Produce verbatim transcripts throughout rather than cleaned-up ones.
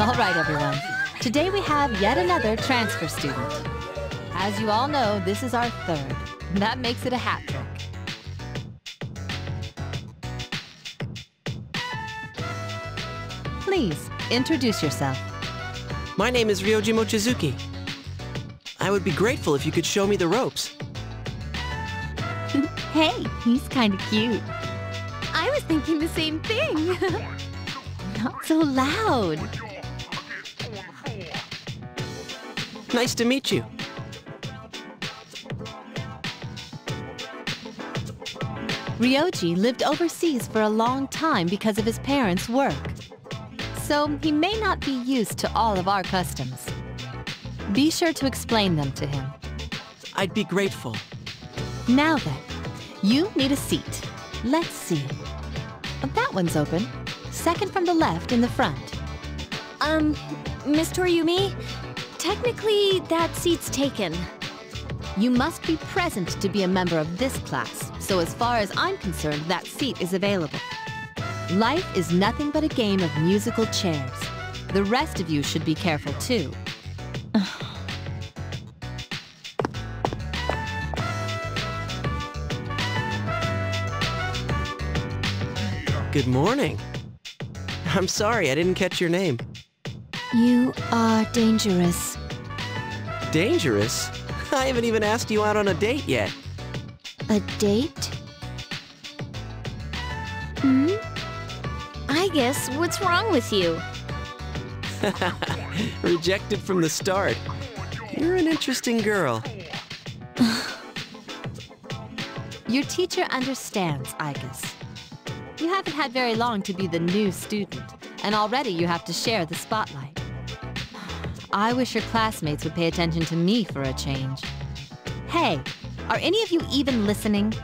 All right, everyone. Today we have yet another transfer student. As you all know, this is our third. That makes it a hat trick. Please, introduce yourself. My name is Ryoji Mochizuki. I would be grateful if you could show me the ropes. Hey, he's kind of cute. I was thinking the same thing. Not so loud. Nice to meet you. Ryoji lived overseas for a long time because of his parents' work. So he may not be used to all of our customs. Be sure to explain them to him. I'd be grateful. Now then, you need a seat. Let's see. That one's open. Second from the left in the front. Um, Miss Toriumi, technically that seat's taken. You must be present to be a member of this class, so as far as I'm concerned, that seat is available. Life is nothing but a game of musical chairs. The rest of you should be careful too. Good morning. I'm sorry, I didn't catch your name. You are dangerous. Dangerous? I haven't even asked you out on a date yet. A date? Hmm? I guess, what's wrong with you? Rejected from the start. You're an interesting girl. Your teacher understands, I guess. You haven't had very long to be the new student, and already you have to share the spotlight. I wish your classmates would pay attention to me for a change. Hey, are any of you even listening?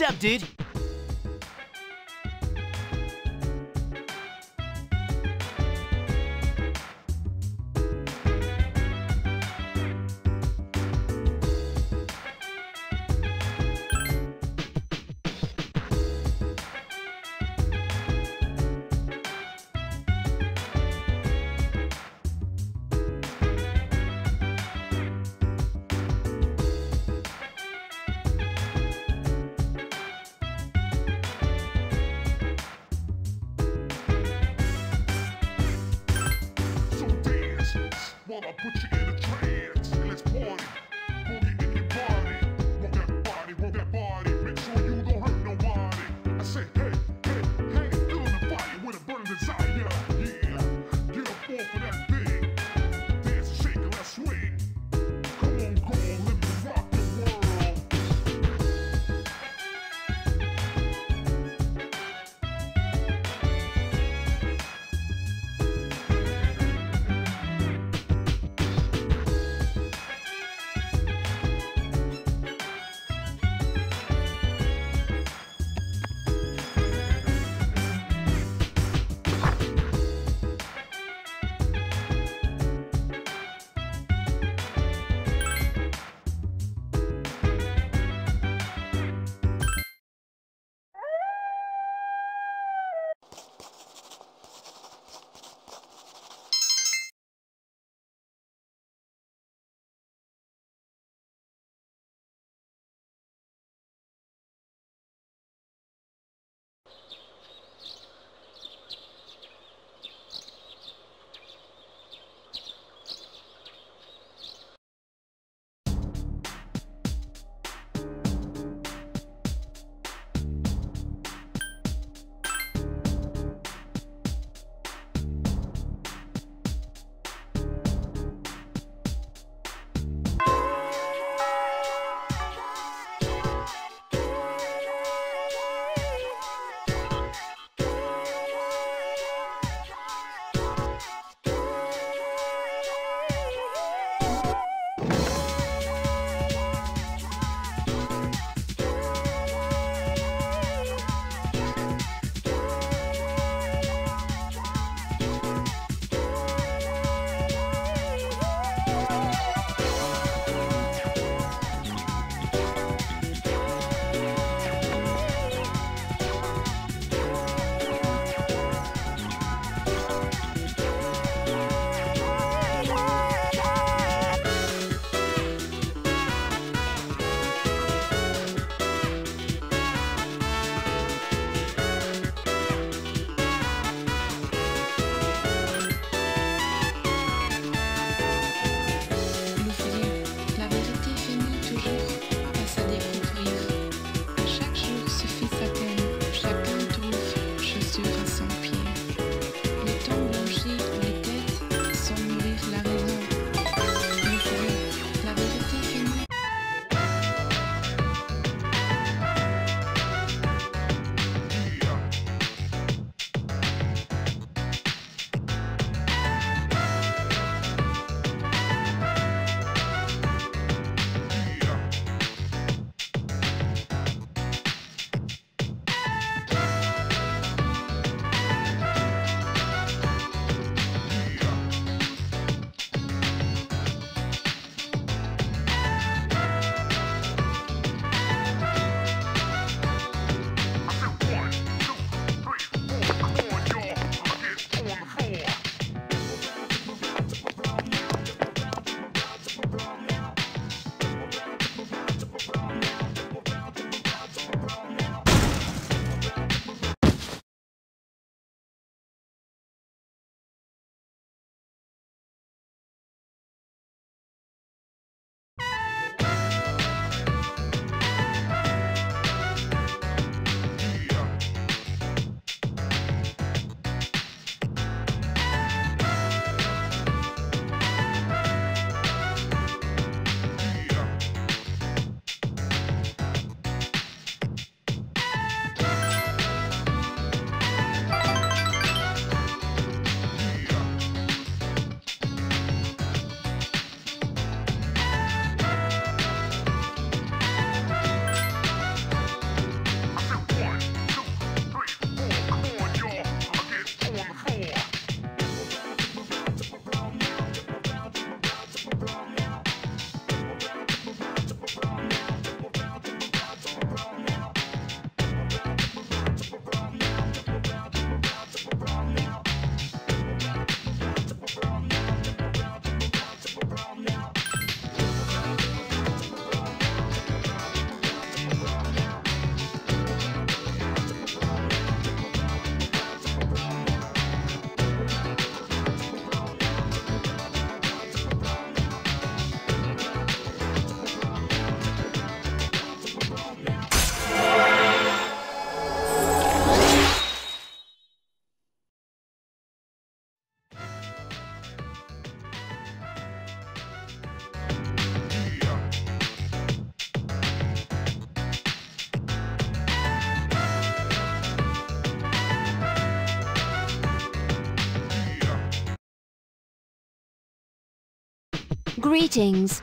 What's up, dude? Greetings.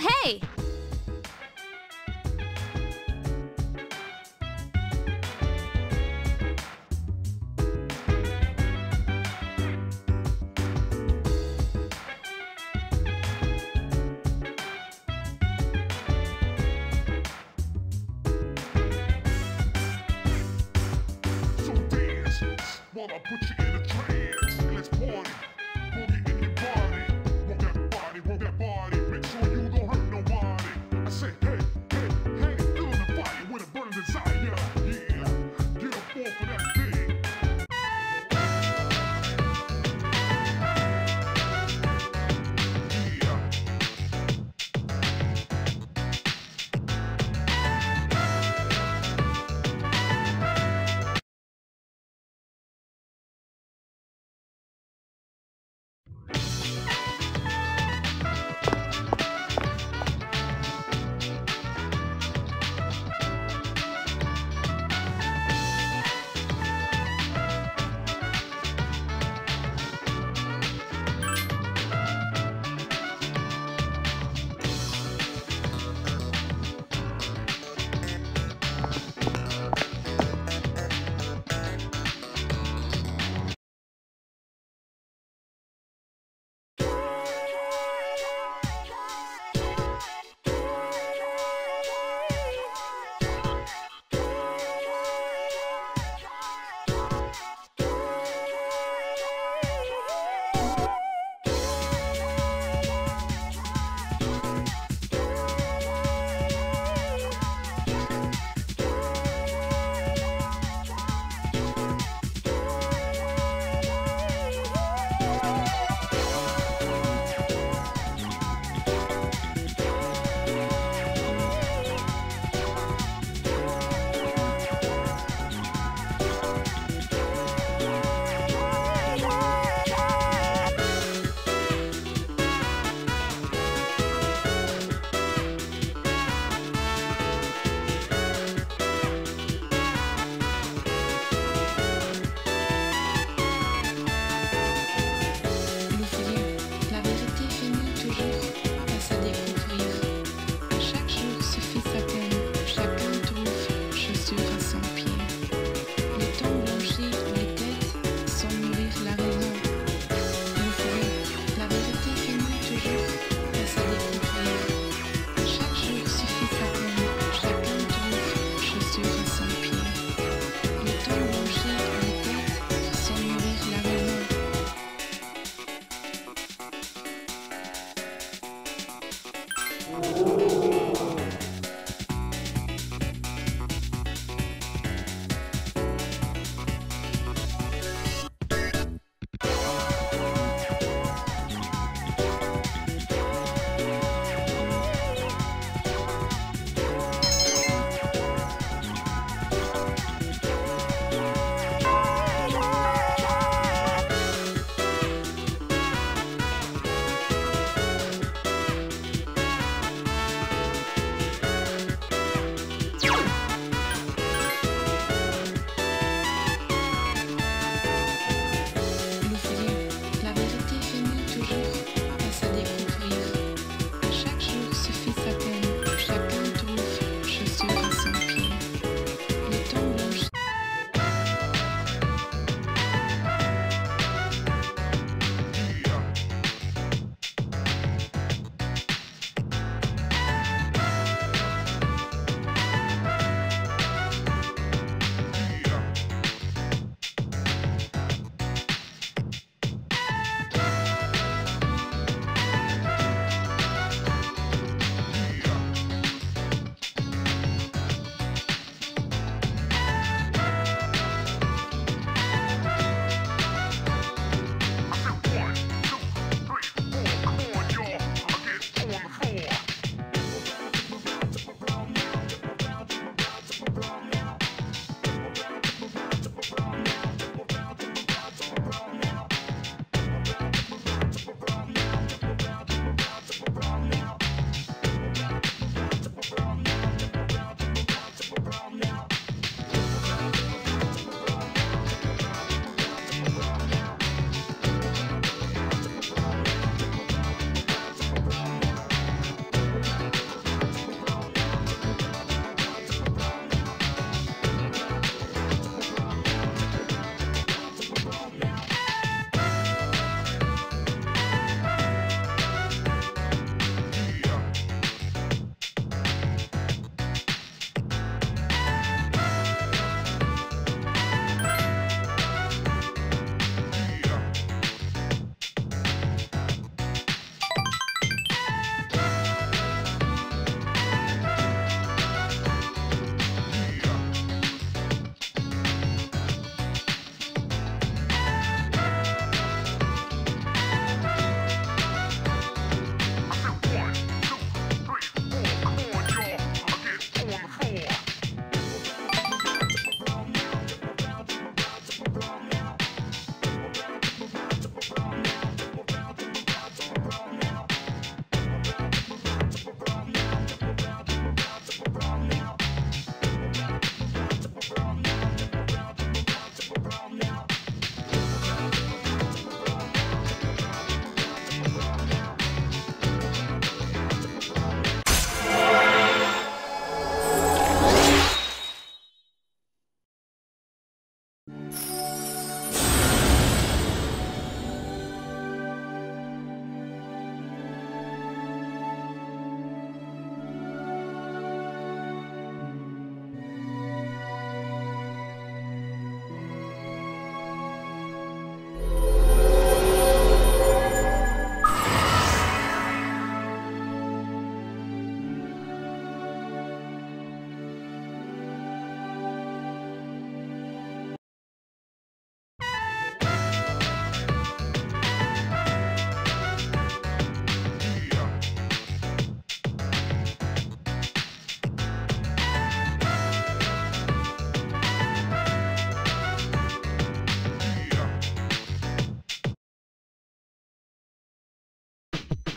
hey!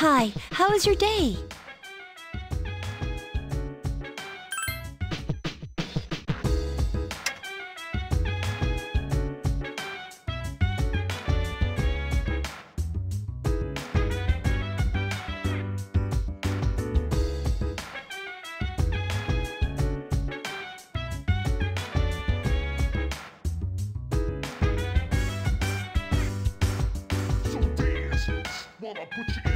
Hi, how was your day? Put you